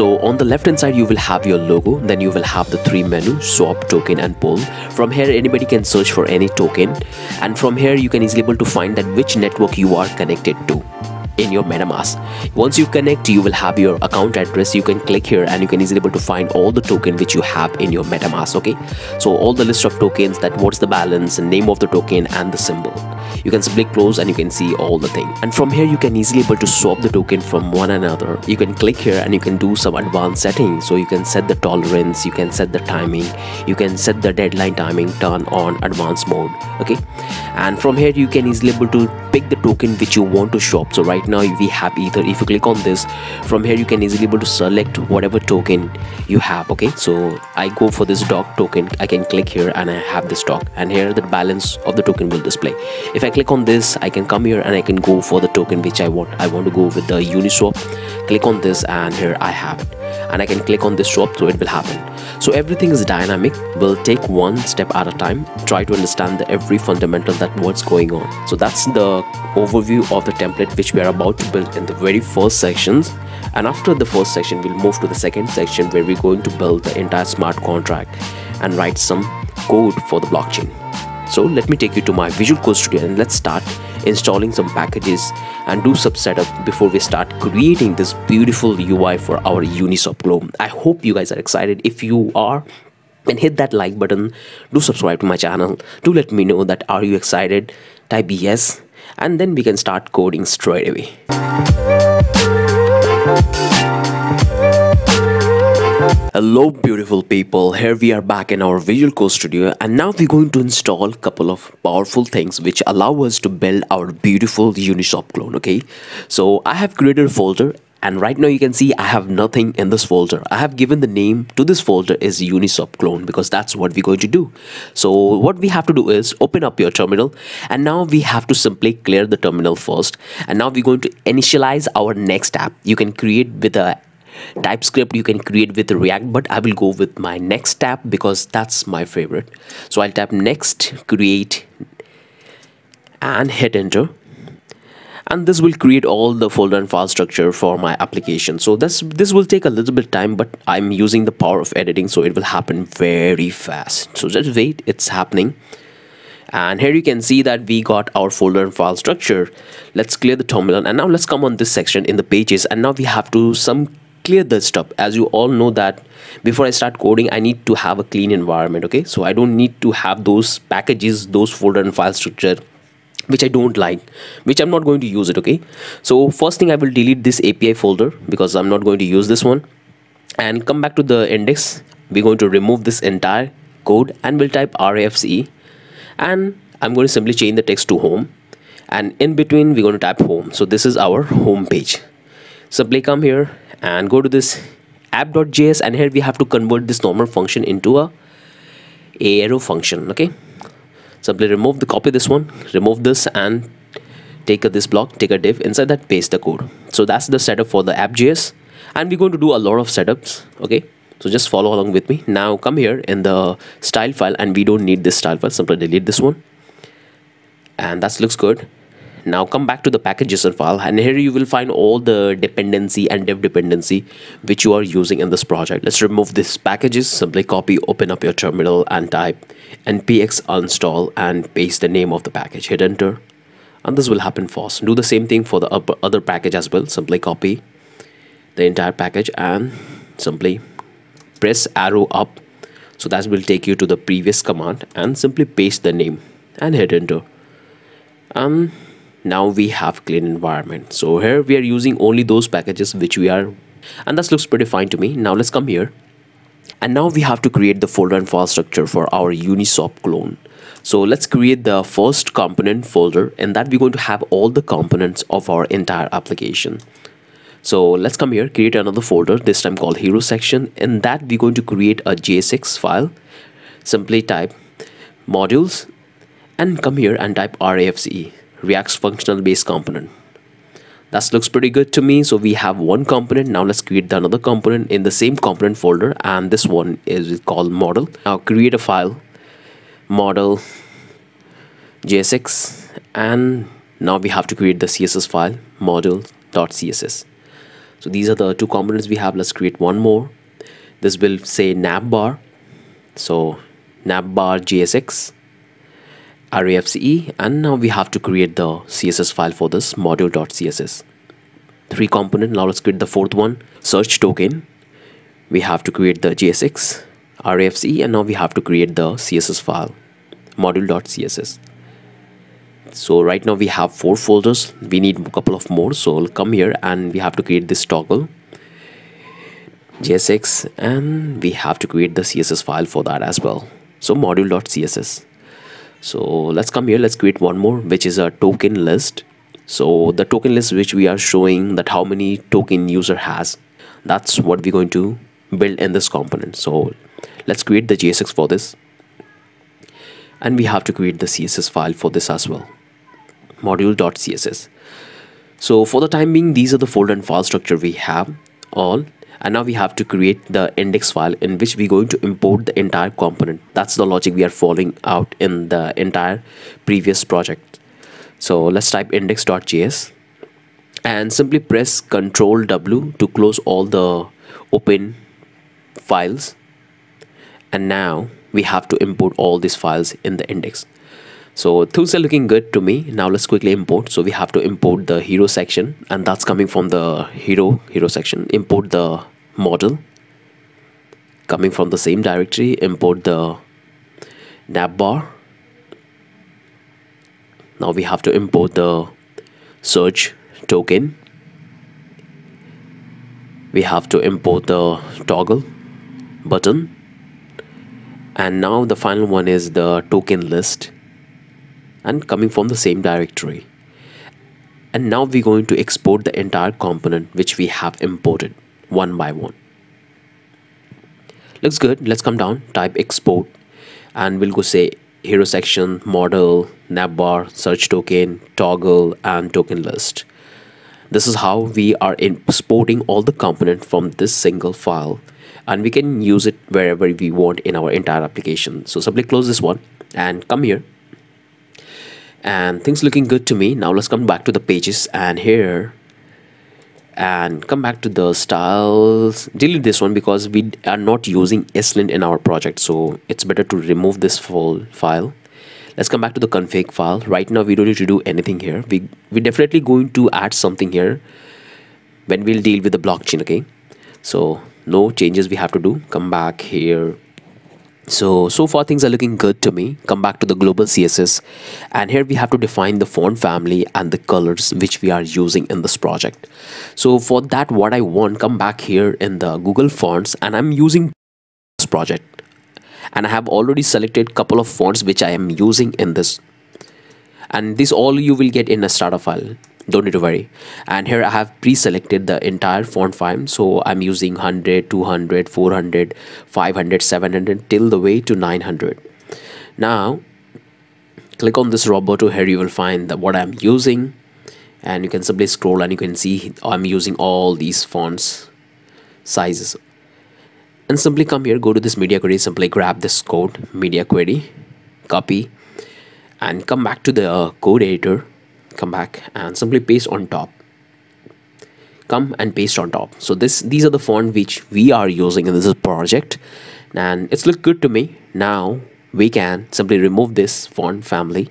So on the left hand side you will have your logo, then you will have the three menus: swap, token and pool. From here anybody can search for any token, and from here you can easily able to find that which network you are connected to in your MetaMask. Once you connect, you will have your account address. You can click here and you can easily able to find all the token which you have in your MetaMask. Okay, so all the list of tokens, that what's the balance and name of the token and the symbol. You can simply close and you can see all the thing, and from here you can easily able to swap the token from one another. You can click here and you can do some advanced settings, so you can set the tolerance, you can set the timing, you can set the deadline timing, turn on advanced mode. Okay, and from here you can easily able to pick the token which you want to shop. So right now we have Ether. If you click on this, from here you can easily able to select whatever token you have. Okay, so I go for this dog token. I can click here and I have this dog, and here the balance of the token will display. If I click on this, I can come here and I can go for the token which I want. I want to go with the Uniswap. Click on this and here I have it, and I can click on this swap, so it will happen. So everything is dynamic. We'll take one step at a time, try to understand every fundamental that what's going on. So that's the overview of the template which we are about to build in the very first sections, and after the first section we'll move to the second section where we're going to build the entire smart contract and write some code for the blockchain. So let me take you to my Visual Code Studio and let's start installing some packages and do some setup before we start creating this beautiful UI for our Uniswap Globe. I hope you guys are excited. If you are, then hit that like button, do subscribe to my channel, do let me know that are you excited. Type yes and then we can start coding straight away. Hello beautiful people, here we are back in our Visual Code Studio, and now we're going to install a couple of powerful things which allow us to build our beautiful Uniswap clone. Okay, so I have created a folder, and right now you can see I have nothing in this folder. I have given the name to this folder is Uniswap clone because that's what we're going to do. So what we have to do is open up your terminal, and now we have to simply clear the terminal first, and now we're going to initialize our Next app. You can create with a TypeScript, you can create with React, but I will go with my Next app because that's my favorite. So I'll tap Next, create and hit enter, and this will create all the folder and file structure for my application. So this will take a little bit time, but I'm using the power of editing, so it will happen very fast. So just wait, it's happening, and here you can see that we got our folder and file structure. Let's clear the terminal, and now let's come on this section in the pages, and now we have to some clear this up. As you all know that before I start coding, I need to have a clean environment. Okay, so I don't need to have those packages, those folder and file structure which I don't like, which I'm not going to use it. Okay, so first thing I will delete this API folder because I'm not going to use this one, and come back to the index. We're going to remove this entire code and we'll type RAFCE, and I'm going to simply change the text to home, and in between we're going to type home. So this is our home page. Simply come here and go to this app.js, and here we have to convert this normal function into a arrow function. Okay, simply remove the copy this one, remove this, and take this block, take a div inside that, paste the code. So that's the setup for the app.js, and we're going to do a lot of setups. Okay, so just follow along with me. Now come here in the style file, and we don't need this style file, simply delete this one, and that looks good. Now come back to the package.json file, and here you will find all the dependency and dev dependency which you are using in this project. Let's remove this packages, simply copy, open up your terminal and type npx install and paste the name of the package, hit enter, and this will happen fast. Do the same thing for the other package as well. Simply copy the entire package and simply press arrow up, so that will take you to the previous command, and simply paste the name and hit enter. Now we have clean environment. So here we are using only those packages which we are, and that looks pretty fine to me. Now let's come here, and now we have to create the folder and file structure for our Uniswap clone. So let's create the first component folder, and that we're going to have all the components of our entire application. So let's come here, create another folder, this time called hero section, and that we're going to create a JSX file. Simply type modules and come here and type RAFCE, React's functional base component. That looks pretty good to me. So we have one component. Now let's create another component in the same component folder, and this one is called model. Now create a file, model JSX, and now we have to create the CSS file, model.css. So these are the two components we have. Let's create one more. This will say navbar. So navbar JSX, RAFCE, and now we have to create the CSS file for this module.css. Three component. Now let's create the fourth one, search token. We have to create the JSX, RAFCE, and now we have to create the CSS file, module.css. So right now we have four folders. We need a couple of more. So I'll come here and we have to create this toggle JSX, and we have to create the CSS file for that as well. So module.css. So let's come here. Let's create one more, which is a token list. So the token list which we are showing, that how many token user has, that's what we're going to build in this component. So let's create the JSX for this. And we have to create the CSS file for this as well, module.css. So for the time being, these are the folder and file structure we have all. And now we have to create the index file in which we're going to import the entire component. That's the logic we are following out in the entire previous project. So let's type index.js and simply press Ctrl W to close all the open files. And now we have to import all these files in the index. So things are looking good to me. Now let's quickly import. So we have to import the hero section, and that's coming from the hero section. Import the model coming from the same directory. Import the navbar. Now we have to import the search token. We have to import the toggle button. And now the final one is the token list, and coming from the same directory. And now we're going to export the entire component which we have imported one by one. Looks good. Let's come down, type export, and we'll go say hero section, model, navbar, search token, toggle, and token list. This is how we are exporting all the component from this single file, and we can use it wherever we want in our entire application. So simply close this one and come here, and things looking good to me. Now let's come back to the pages and here, and come back to the styles. Delete this one because we are not using ESLint in our project, so it's better to remove this full file. Let's come back to the config file. Right now we don't need to do anything here. We're definitely going to add something here when we'll deal with the blockchain. Okay, so no changes we have to do. Come back here. So far things are looking good to me. Come back to the global CSS, and here we have to define the font family and the colors which we are using in this project. So for that, what I want, come back here in the Google Fonts, and I'm using this project, and I have already selected couple of fonts which I am using in this, and this all you will get in a starter file. Don't need to worry. And here I have pre-selected the entire font file. So I'm using 100, 200, 400, 500, 700 till the way to 900. Now click on this Roboto. Here you will find that what I'm using, and you can simply scroll and you can see I'm using all these fonts sizes. And simply come here, go to this media query, simply grab this code, media query, copy, and come back to the code editor. Come back and simply paste on top. Come and paste on top. So these are the font which we are using in this project, and it's looked good to me. Now we can simply remove this font family,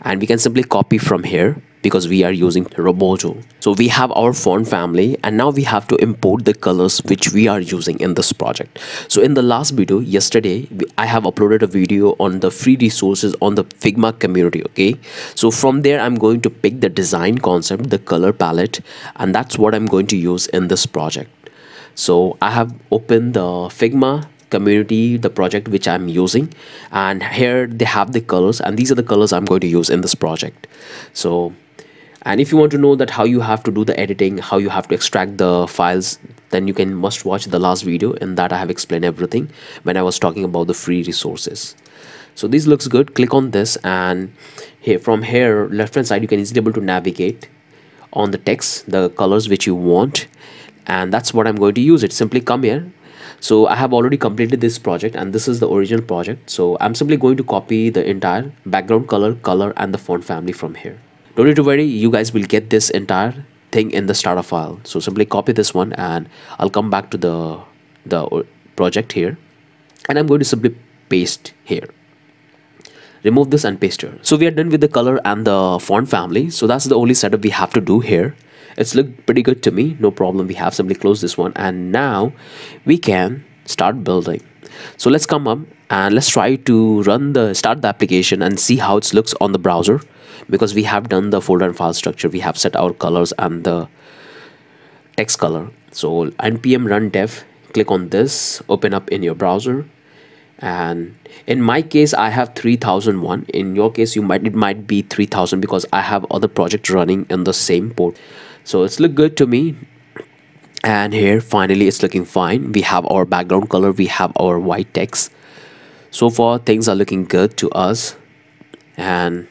and we can simply copy from here because we are using Roboto. So we have our font family, and now we have to import the colors which we are using in this project. So in the last video yesterday, I have uploaded a video on the free resources on the Figma community. Okay, so from there I'm going to pick the design concept, the color palette, and that's what I'm going to use in this project. So I have opened the Figma community, the project which I'm using, and here they have the colors, and these are the colors I'm going to use in this project. So, and if you want to know that how you have to do the editing, how you have to extract the files, then you can must watch the last video. In that I have explained everything when I was talking about the free resources. So this looks good. Click on this, and here from here left hand side you can easily able to navigate on the text, the colors which you want, and that's what I'm going to use it. Simply come here. So I have already completed this project, and this is the original project. So I'm simply going to copy the entire background color, and the font family from here. Don't need to worry, you guys will get this entire thing in the starter file. So simply copy this one, and I'll come back to the project here, and I'm going to simply paste here. Remove this and paste here. So we are done with the color and the font family. So that's the only setup we have to do here. It's looked pretty good to me. No problem. We have simply closed this one, and now we can start building. So let's come up and let's try to start the application and see how it looks on the browser, because we have done the folder and file structure. We have set our colors and the text color. So npm run dev, click on this, open up in your browser. And in my case, I have 3001. In your case, it might be 3000, because I have other projects running in the same port. So it's look good to me. And here finally it's looking fine. We have our background color, we have our white text. So far things are looking good to us, and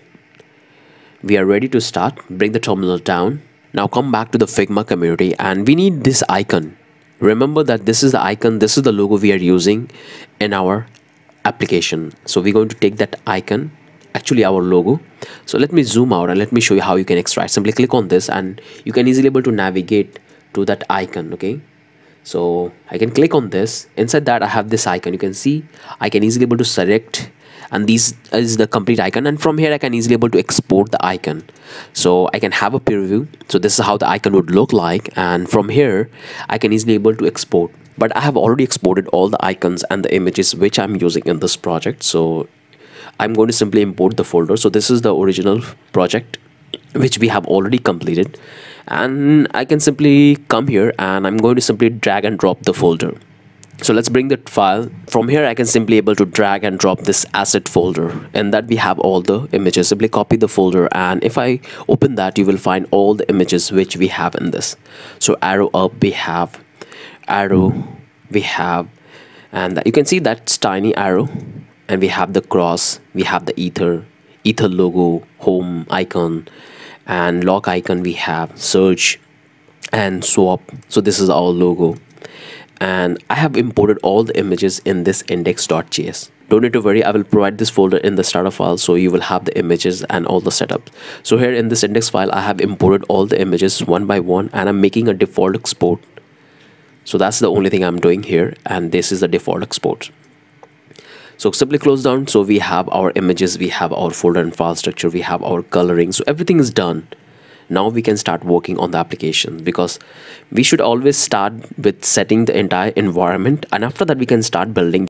we are ready to start. Bring the terminal down. Now come back to the Figma community, and we need this icon. Remember that this is the icon, this is the logo we are using in our application. So we're going to take that icon, actually our logo. So let me zoom out and let me show you how you can extract. Simply click on this, and you can easily able to navigate to that icon. Okay, so I can click on this. Inside that I have this icon. You can see I can easily able to select, and this is the complete icon, and from here I can easily able to export the icon. So I can have a preview. So this is how the icon would look like, and from here I can easily able to export. But I have already exported all the icons and the images which I'm using in this project, so I'm going to simply import the folder. So this is the original project which we have already completed, and I can simply come here and I'm going to simply drag and drop the folder. So let's bring the file. From here I can simply able to drag and drop this asset folder, and that we have all the images. Simply copy the folder, and if I open that, you will find all the images which we have in this. So arrow up, we have arrow, we have, and you can see that's tiny arrow, and we have the cross, we have the ether logo, home icon, and lock icon, we have search and swap. So this is our logo, and I have imported all the images in this index.js. Don't need to worry, I will provide this folder in the starter file, so you will have the images and all the setups. So here in this index file I have imported all the images one by one, and I'm making a default export. So that's the only thing I'm doing here, and this is the default export. So simply close down. So we have our images, we have our folder and file structure, we have our coloring. So everything is done. Now we can start working on the application, because we should always start with setting the entire environment, and after that we can start building.